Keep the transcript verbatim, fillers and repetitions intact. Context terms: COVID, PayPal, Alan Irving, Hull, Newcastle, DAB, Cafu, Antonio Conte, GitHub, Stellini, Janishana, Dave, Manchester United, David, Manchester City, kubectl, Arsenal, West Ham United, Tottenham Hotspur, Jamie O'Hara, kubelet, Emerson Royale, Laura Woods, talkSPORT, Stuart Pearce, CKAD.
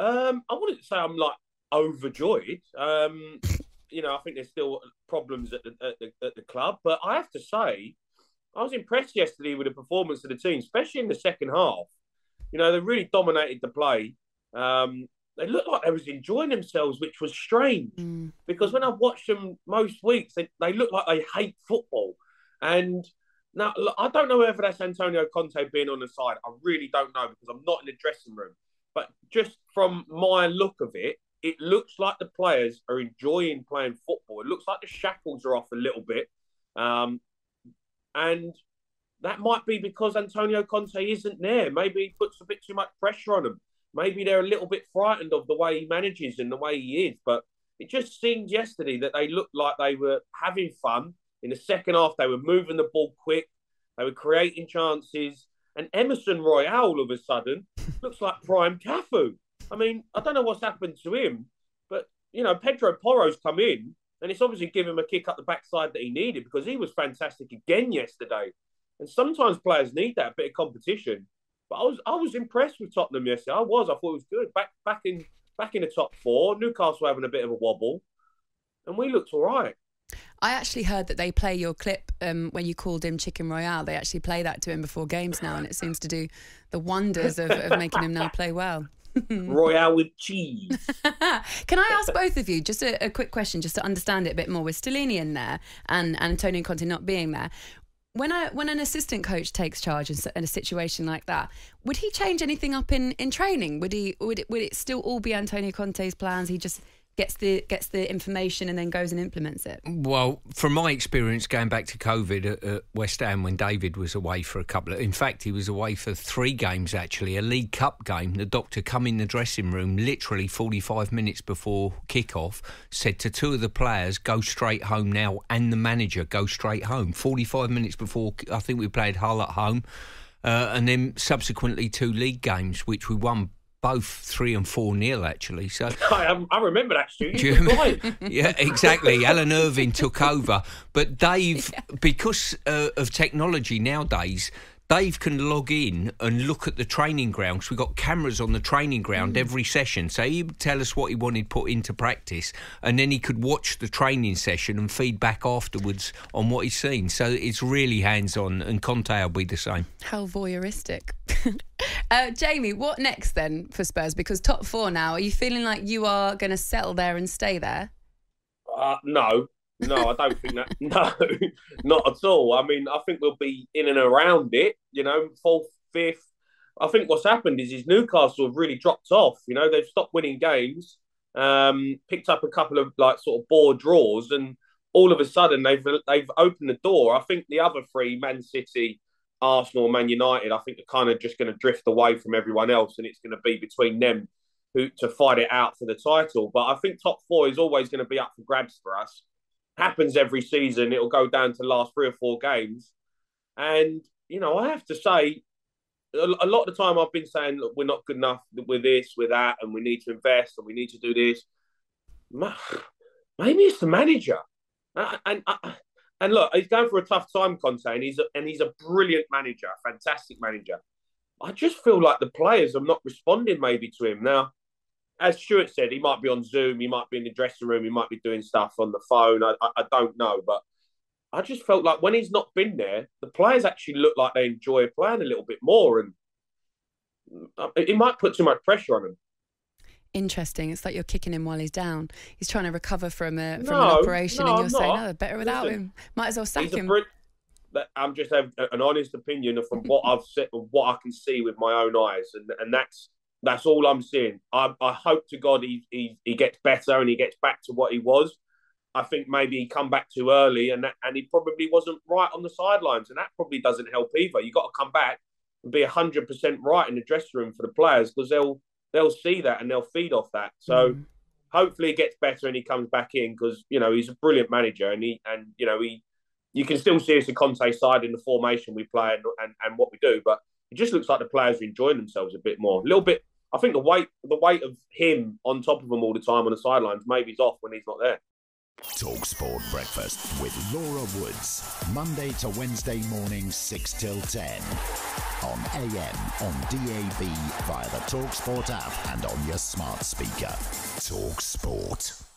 Um, I wouldn't say I'm like overjoyed. Um, you know, I think there's still problems at the, at the at the club, but I have to say, I was impressed yesterday with the performance of the team, especially in the second half. You know, they really dominated the play. Um, they looked like they was enjoying themselves, which was strange mm. because when I watched them most weeks, they, they look like they hate football. And now I don't know whether that's Antonio Conte being on the side. I really don't know because I'm not in the dressing room. But just from my look of it, it looks like the players are enjoying playing football. It looks like the shackles are off a little bit. Um, and that might be because Antonio Conte isn't there. Maybe he puts a bit too much pressure on them. Maybe they're a little bit frightened of the way he manages and the way he is. But it just seemed yesterday that they looked like they were having fun. In the second half, they were moving the ball quick. They were creating chances. And Emerson Royale, all of a sudden, looks like prime Cafu. I mean, I don't know what's happened to him, but, you know, Pedro Porro's come in and it's obviously given him a kick up the backside that he needed because he was fantastic again yesterday. And sometimes players need that bit of competition. But I was I was impressed with Tottenham yesterday. I was. I thought it was good. Back back in back in the top four, Newcastle having a bit of a wobble. And we looked all right. I actually heard that they play your clip um, when you called him Chicken Royale. They actually play that to him before games now, and it seems to do the wonders of, of making him now play well. Royale with cheese. Can I ask both of you just a, a quick question, just to understand it a bit more? With Stellini in there and, and Antonio Conte not being there, when a, when an assistant coach takes charge in a situation like that, would he change anything up in, in training? Would he? Would it, would it still all be Antonio Conte's plans? He just gets the gets the information and then goes and implements it? Well, from my experience going back to COVID at, at West Ham when David was away for a couple of... In fact, he was away for three games, actually, a League Cup game. The doctor come in the dressing room literally forty-five minutes before kick-off, said to two of the players, go straight home now, and the manager, go straight home. forty-five minutes before, I think we played Hull at home, uh, and then subsequently two league games, which we won both three and four nil, actually. So I, um, I remember that, Stu. You remember? Yeah, exactly. Alan Irving took over. But Dave, yeah. because uh, of technology nowadays, Dave can log in and look at the training ground because we've got cameras on the training ground mm. every session. So he would tell us what he wanted put into practice and then he could watch the training session and feedback afterwards on what he's seen. So it's really hands-on, and Conte will be the same. How voyeuristic. uh, Jamie, what next then for Spurs? Because top four now, are you feeling like you are going to settle there and stay there? Uh, no. No, I don't think that. No, not at all. I mean, I think we'll be in and around it, you know, fourth, fifth. I think what's happened is, is Newcastle have really dropped off. You know, they've stopped winning games, um, picked up a couple of like sort of bore draws, and all of a sudden they've they've opened the door. I think the other three, Man City, Arsenal, Man United, I think they're kind of just going to drift away from everyone else, and it's going to be between them who to fight it out for the title. But I think top four is always going to be up for grabs for us. Happens every season. It'll go down to the last three or four games. And, you know, I have to say, a lot of the time I've been saying, look, we're not good enough with this, with that, and we need to invest, and we need to do this. Maybe it's the manager. And, and, and look, he's going for a tough time, Conte, and he's a, and he's a brilliant manager, fantastic manager. I just feel like the players are not responding maybe to him now. As Stuart said, he might be on Zoom, he might be in the dressing room, he might be doing stuff on the phone. I, I, I don't know, but I just felt like when he's not been there, the players actually look like they enjoy playing a little bit more, and it might put too much pressure on them. Interesting. It's like you're kicking him while he's down. He's trying to recover from a from no, an operation, no, and you're I'm saying, not. "No, better without Listen, him. Might as well sack him." I'm just having an honest opinion from what I've said, what I can see with my own eyes, and and that's. That's all I'm seeing. I, I hope to God he, he he gets better and he gets back to what he was. I think maybe he come back too early and that, and he probably wasn't right on the sidelines, and that probably doesn't help either. You've got to come back and be one hundred percent right in the dressing room for the players, because they'll they'll see that and they'll feed off that. So mm. hopefully he gets better and he comes back in, because you know he's a brilliant manager, and he and you know he you can still see it's a Conte side in the formation we play and and, and what we do, but it just looks like the players are enjoying themselves a bit more, a little bit. I think the weight the weight of him on top of them all the time on the sidelines maybe is off when he's not there. TalkSport Breakfast with Laura Woods, Monday to Wednesday morning, six till ten. On A M, on D A B, via the TalkSport app and on your smart speaker. TalkSport.